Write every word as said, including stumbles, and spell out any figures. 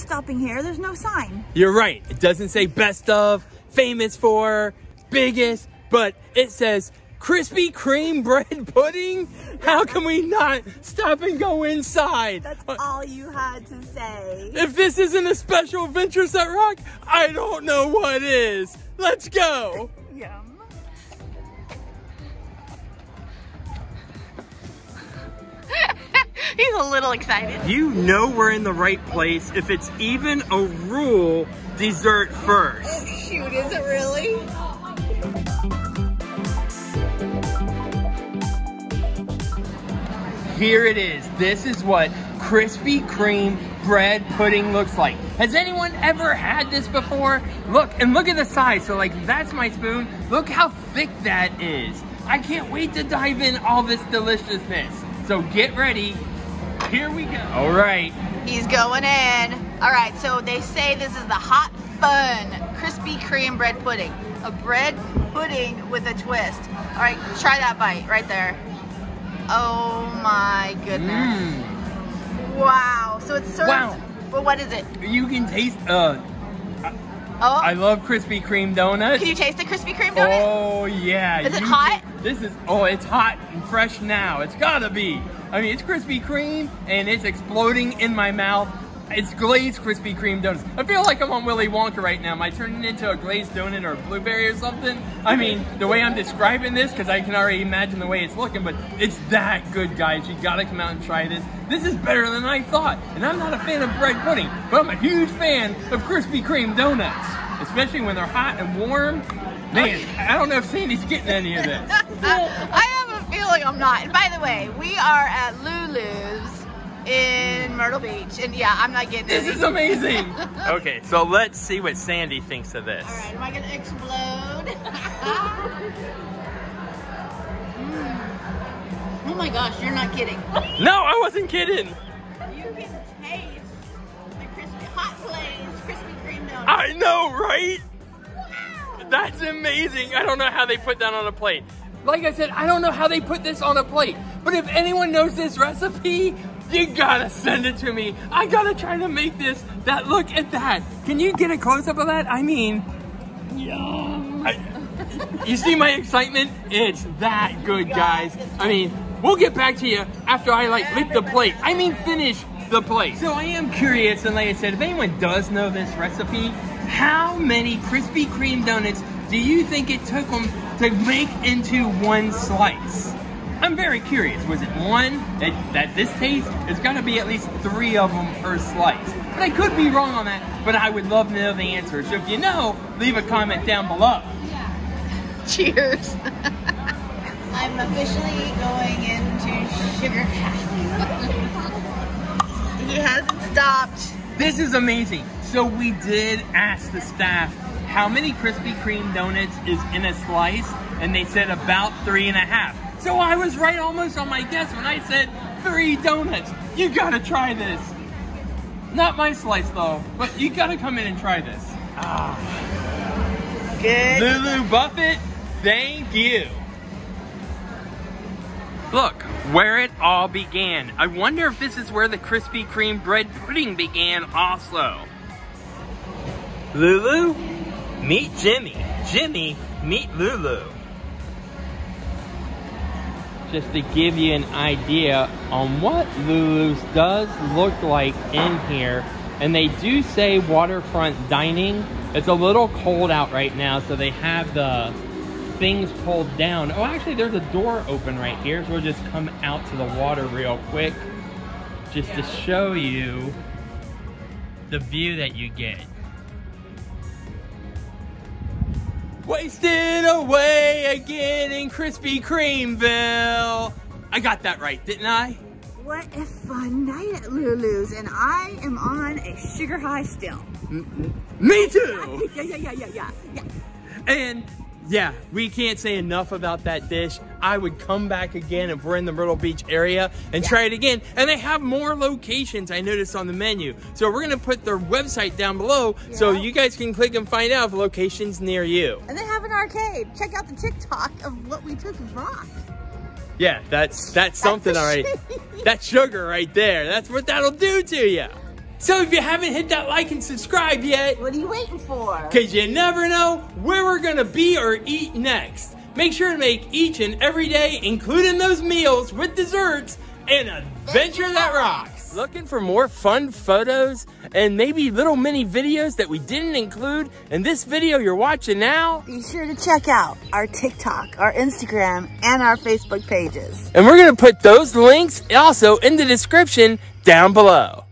stopping here. There's no sign. You're right. It doesn't say best of, famous for, biggest, but it says Krispy Kreme bread pudding. How can we not stop and go inside? That's all you had to say. If this isn't a special Adventures That Rock, I don't know what is. Let's go. Yum. He's a little excited. You know we're in the right place if it's even a rule, dessert first. Oh, shoot, is it really? Here it is. This is what Krispy Kreme bread pudding looks like. Has anyone ever had this before? Look, and look at the size. So like, that's my spoon. Look how thick that is. I can't wait to dive in all this deliciousness. So get ready. Here we go. All right. He's going in. All right, so they say this is the hot fun Krispy Kreme bread pudding. A bread pudding with a twist. All right, try that bite right there. Oh my goodness. Mm. Wow, so it's served, wow. But what is it? You can taste, uh, oh. I love Krispy Kreme donuts. Can you taste the Krispy Kreme donut? Oh yeah. Is it hot? This is, oh, it's hot and fresh now. It's gotta be. I mean, it's Krispy Kreme and it's exploding in my mouth. It's glazed Krispy Kreme donuts. I feel like I'm on Willy Wonka right now. Am I turning into a glazed donut or a blueberry or something? I mean, the way I'm describing this, because I can already imagine the way it's looking, but it's that good, guys. You gotta come out and try this. This is better than I thought. And I'm not a fan of bread pudding, but I'm a huge fan of Krispy Kreme donuts, especially when they're hot and warm. Man, I don't know if Sandy's getting any of this. I have a feeling I'm not. And by the way, we are at Lulu's in Myrtle Beach. And yeah, I'm not getting this. This is amazing. Okay, so let's see what Sandy thinks of this. All right, am I going to explode? Mm. Oh my gosh, you're not kidding. No, I wasn't kidding. You can taste the crispy, hot glaze Krispy Kreme donuts. I know, right? That's amazing. I don't know how they put that on a plate. Like I said, I don't know how they put this on a plate, but if anyone knows this recipe, you gotta send it to me. I gotta try to make this. That, look at that. Can you get a close up of that? I mean, yum. I, you see my excitement? It's that good, guys. I mean, we'll get back to you after I like lick the plate. I mean, finish the plate. So I am curious, and like I said, if anyone does know this recipe, how many Krispy Kreme donuts do you think it took them to make into one slice? I'm very curious. Was it one that, that this taste? It's gotta be at least three of them per slice. But I could be wrong on that, but I would love to know the answer. So if you know, leave a comment down below. Yeah. Cheers. I'm officially going into sugar cast. He hasn't stopped. This is amazing. So we did ask the staff how many Krispy Kreme donuts is in a slice, and they said about three and a half. So I was right almost on my guess when I said three donuts. You gotta try this. Not my slice though, but you gotta come in and try this. Ah. Good. Lulu Buffett, thank you. Look, where it all began. I wonder if this is where the Krispy Kreme bread pudding began also. Lulu, meet Jimmy. Jimmy, meet Lulu. Just to give you an idea on what Lulu's does look like in here. And they do say waterfront dining. It's a little cold out right now, so they have the things pulled down. Oh, actually there's a door open right here, so we'll just come out to the water real quick just yeah. to show you the view that you get. Wasted away again in Krispy Kremeville. I got that right, didn't I? What a fun night at Lulu's, and I am on a sugar high still. Me too! Yeah, yeah, yeah, yeah, yeah, yeah. And yeah, we can't say enough about that dish. I would come back again if we're in the Myrtle Beach area and yeah. try it again. And they have more locations I noticed on the menu. So we're gonna put their website down below yeah. so you guys can click and find out if locations near you. And they have an arcade. Check out the TikTok of what we took and rock. Yeah, that's, that's something, all right. That's sugar right there. That's what that'll do to you. So if you haven't hit that like and subscribe yet, what are you waiting for? Because you never know where we're going to be or eat next. Make sure to make each and every day, including those meals with desserts, an adventure that rocks. Looking for more fun photos and maybe little mini videos that we didn't include in this video you're watching now? Be sure to check out our TikTok, our Instagram, and our Facebook pages. And we're going to put those links also in the description down below.